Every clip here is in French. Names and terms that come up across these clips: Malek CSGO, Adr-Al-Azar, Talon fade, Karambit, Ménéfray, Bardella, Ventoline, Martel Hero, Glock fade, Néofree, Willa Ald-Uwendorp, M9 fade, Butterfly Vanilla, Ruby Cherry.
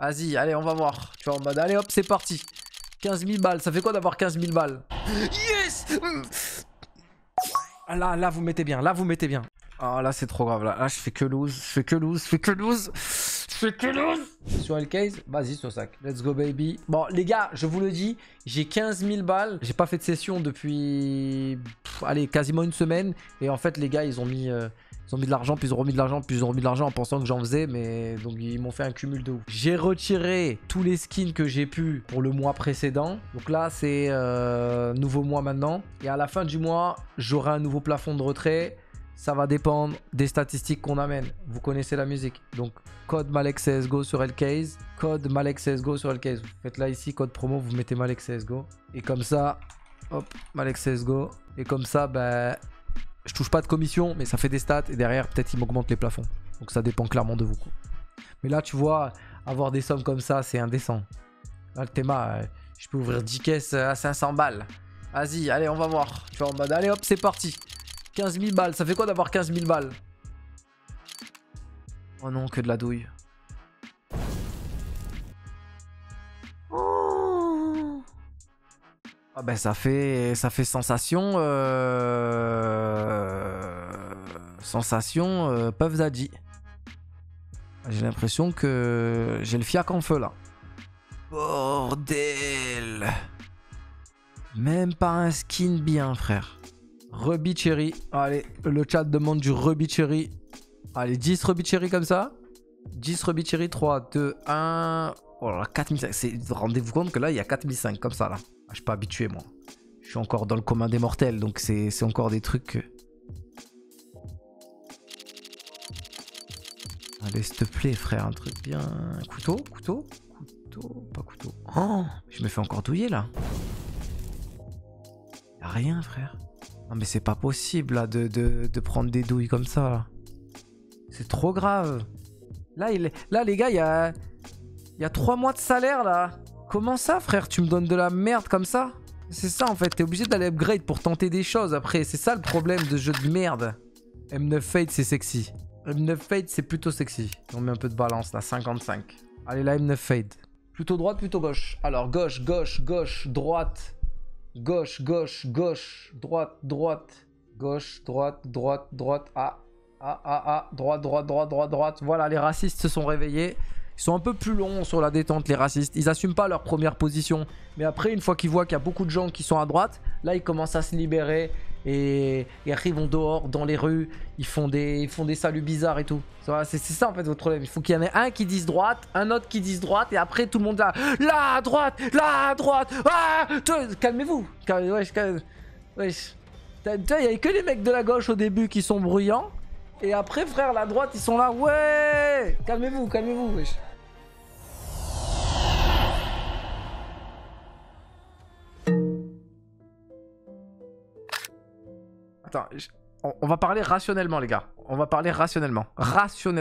Vas-y, allez, on va voir. Tu vois, en mode, allez, hop, c'est parti. 15 000 balles, ça fait quoi d'avoir 15 000 balles? Yes. Là, vous mettez bien, là, vous mettez bien. Oh, là, c'est trop grave, là, je fais que lose, Sur le case, vas-y, sur sac. Let's go, baby. Bon, les gars, je vous le dis, j'ai 15 000 balles. J'ai pas fait de session depuis, allez, quasiment une semaine. Et en fait, les gars, ils ont mis de l'argent, puis ils ont remis de l'argent, puis ils ont remis de l'argent en pensant que j'en faisais, mais donc ils m'ont fait un cumul de ouf. J'ai retiré tous les skins que j'ai pu pour le mois précédent. Donc là, c'est nouveau mois maintenant. Et à la fin du mois, j'aurai un nouveau plafond de retrait. Ça va dépendre des statistiques qu'on amène. Vous connaissez la musique. Donc, code Malek CSGO sur LK's. Code Malek CSGO sur LK's. Vous faites là ici, code promo, vous mettez Malek CSGO. Et comme ça, hop, Malek CSGO. Et comme ça, ben... je touche pas de commission, mais ça fait des stats. Et derrière, peut-être, ils m'augmentent les plafonds. Donc, ça dépend clairement de vous. Mais là, tu vois, avoir des sommes comme ça, c'est indécent. Là, le théma, je peux ouvrir 10 caisses à 500 balles. Vas-y, allez, on va voir. Tu vois, en mode, allez, hop, c'est parti. 15 000 balles. Ça fait quoi d'avoir 15 000 balles? Oh non, que de la douille. Ah ben ça fait sensation, Puff Daddy. J'ai l'impression que j'ai le fiac en feu là. Bordel. Même pas un skin bien, frère. Ruby Cherry. Allez, le chat demande du Ruby Cherry. Allez, 10 Ruby Cherry comme ça. 10 Ruby Cherry, 3, 2, 1... Oh là, 4005. Rendez-vous compte que là, il y a 4005 comme ça là. Je suis pas habitué moi. Je suis encore dans le commun des mortels, donc c'est encore des trucs. Allez, s'il te plaît, frère, un truc bien. Couteau, pas couteau. Oh, je me fais encore douiller là. Y'a rien, frère. Non mais c'est pas possible là de prendre des douilles comme ça là. C'est trop grave. Là, là les gars, il y a 3 mois de salaire là. Comment ça, frère? Tu me donnes de la merde comme ça? C'est ça, en fait. T'es obligé d'aller upgrade pour tenter des choses, après. C'est ça, le problème de jeu de merde. M9 fade, c'est sexy. M9 fade, c'est plutôt sexy. On met un peu de balance, là. 55. Allez, là, M9 fade. Plutôt droite, plutôt gauche. Alors, gauche, gauche, gauche, droite. Gauche, gauche, gauche, droite, droite. Gauche, droite, droite, droite. Ah. Droite, droite, droite, droite, droite. Voilà, les racistes se sont réveillés. Ils sont un peu plus longs sur la détente, les racistes. Ils n'assument pas leur première position. Mais après, une fois qu'ils voient qu'il y a beaucoup de gens qui sont à droite, là, ils commencent à se libérer et arrivent dehors, dans les rues. Ils font des saluts bizarres et tout. C'est ça, en fait, votre problème. Il faut qu'il y en ait un qui dise droite, un autre qui dise droite. Et après, tout le monde là, là, droite. Ah, calmez-vous. Wesh. Il n'y avait que les mecs de la gauche au début qui sont bruyants. Et après, frère, la droite, ils sont là. Ouais. Calmez-vous, wesh. Attends, on va parler rationnellement, les gars. On va parler rationnellement. J'ai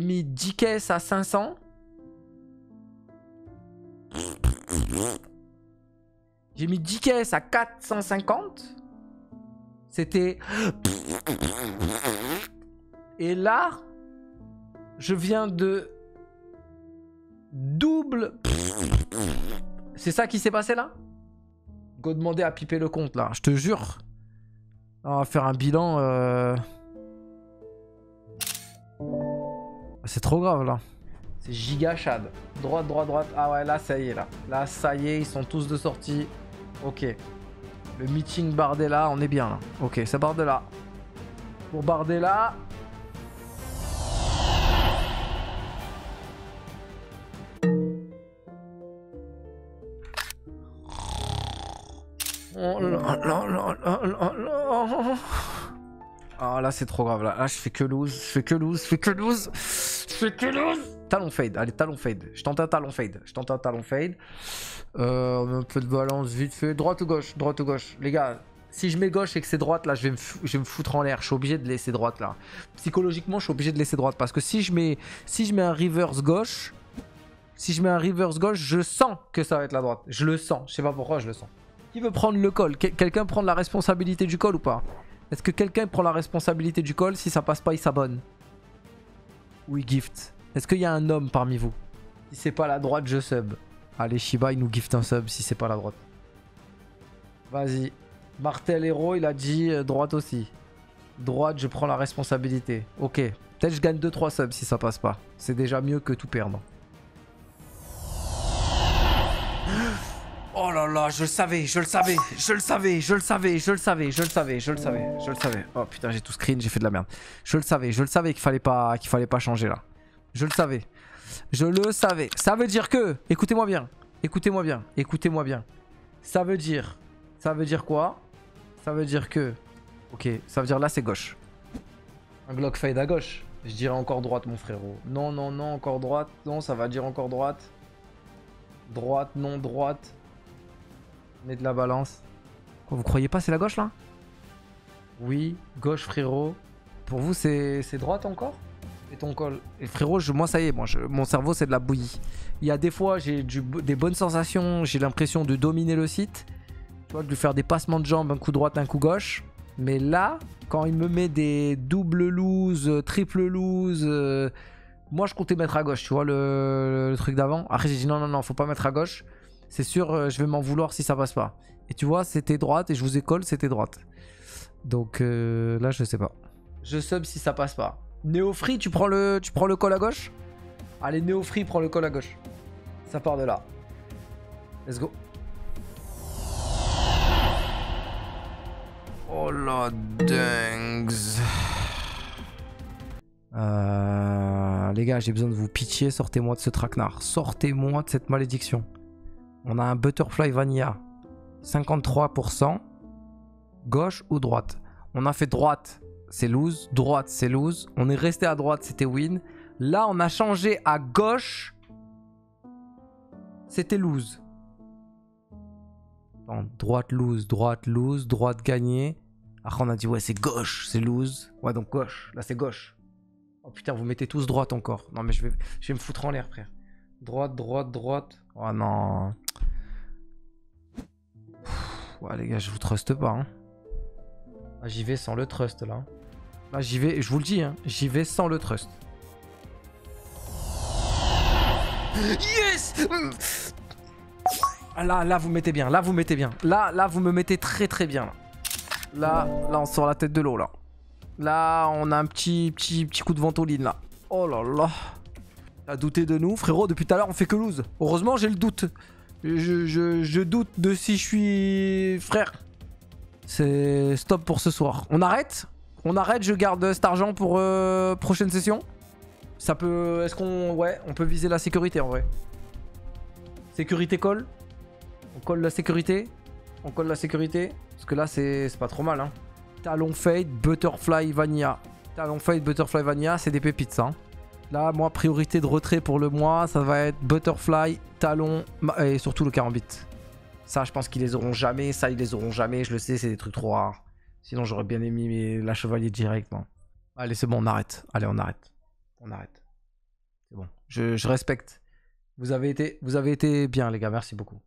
mis 10 caisses à 500. J'ai mis 10 caisses à 450. C'était... Et là, je viens de... Double... C'est ça qui s'est passé, là? Go demander à piper le compte là, je te jure. On va faire un bilan. C'est trop grave là. C'est giga chad. Droite, droite, droite. Ah ouais, là ça y est là. Là ça y est, ils sont tous de sortie. Ok. Le meeting Bardella, on est bien là. Ok, c'est Bardella. Pour Bardella. Ah là c'est trop grave là. Là je fais que lose. Talon fade, allez, talon fade. Je tente un talon fade. Un peu de balance vite fait. Droite ou gauche. Les gars, si je mets gauche et que c'est droite là, je vais me foutre en l'air. Je suis obligé de laisser droite là. Psychologiquement, je suis obligé de laisser droite parce que si je mets un reverse gauche, je sens que ça va être la droite. Je le sens. Je sais pas pourquoi je le sens. Qui veut prendre le call? Quelqu'un prend la responsabilité du call ou pas? Est-ce que quelqu'un prend la responsabilité du call? Si ça passe pas, il s'abonne. we gift. Est-ce qu'il y a un homme parmi vous? Si c'est pas la droite, je sub. Allez, Shiba, il nous gift un sub si c'est pas la droite. Vas-y. Martel Hero, il a dit droite aussi. Droite, je prends la responsabilité. Ok. Peut-être je gagne 2-3 subs si ça passe pas. C'est déjà mieux que tout perdre. Oh là là, je le savais. Oh putain, j'ai tout screen, j'ai fait de la merde. Je le savais qu'il fallait pas changer là. Je le savais. Ça veut dire que, écoutez-moi bien. Ça veut dire quoi? Ça veut dire que, ok, ça veut dire là c'est gauche. Un Glock fade à gauche. Je dirais encore droite mon frérot. Non, encore droite. Non, ça va dire encore droite. Droite, non, droite. Mais de la balance. Quoi, vous croyez pas c'est la gauche là? Oui, gauche frérot. Pour vous c'est droite encore? Et ton col. Et frérot, moi ça y est, mon cerveau c'est de la bouillie. Il y a des fois j'ai des bonnes sensations, j'ai l'impression de dominer le site. Tu vois, de lui faire des passements de jambes, un coup droite, un coup gauche. Mais là, quand il me met des double loose, triple loose, moi je comptais mettre à gauche, tu vois le truc d'avant. Après j'ai dit non, faut pas mettre à gauche. C'est sûr, je vais m'en vouloir si ça passe pas. Et tu vois, c'était droite et je vous école, c'était droite. Donc là, je sais pas. Je sub si ça passe pas. Néofree, tu prends le call à gauche? Allez, Néofree, prends le call à gauche. Ça part de là. Let's go. Oh la dingue. Les gars, j'ai besoin de vous pitié. Sortez-moi de ce traquenard. Sortez-moi de cette malédiction. On a un Butterfly Vanilla, 53%, gauche ou droite? On a fait droite, c'est lose, droite, c'est lose. On est resté à droite, c'était win. Là, on a changé à gauche, c'était lose. Attends, droite, lose, droite, lose, droite, gagné. Après, on a dit, ouais, c'est gauche, c'est lose. Ouais, donc gauche, là, c'est gauche. Oh putain, vous mettez tous droite encore. Non, mais je vais me foutre en l'air, frère. Droite, droite, droite. Oh non. Ouais les gars, je vous truste pas. Hein. Ah, j'y vais sans le trust là. Là j'y vais, je vous le dis, hein, j'y vais sans le trust. Yes. Là vous mettez bien, Là vous me mettez très bien. Là on sort la tête de l'eau là. Là on a un petit coup de ventoline là. Oh là là. À douter de nous, frérot, depuis tout à l'heure on fait que lose. Heureusement j'ai le doute. Je doute de si je suis frère. C'est stop pour ce soir. On arrête, je garde cet argent pour prochaine session. Ça peut. Est-ce qu'on. Ouais, on peut viser la sécurité en vrai. Sécurité call. On colle la sécurité. Parce que là c'est pas trop mal hein. Talon fade, butterfly vanilla. Talon fade, butterfly vanilla, c'est des pépites ça. Hein. Là, moi, priorité de retrait pour le mois, ça va être Butterfly, Talon et surtout le Karambit. Ça, je pense qu'ils les auront jamais. Ça, ils les auront jamais. Je le sais, c'est des trucs trop rares. Sinon, j'aurais bien aimé la chevalier directement. Allez, c'est bon, on arrête. On arrête. C'est bon, je respecte. Vous avez été bien, les gars. Merci beaucoup.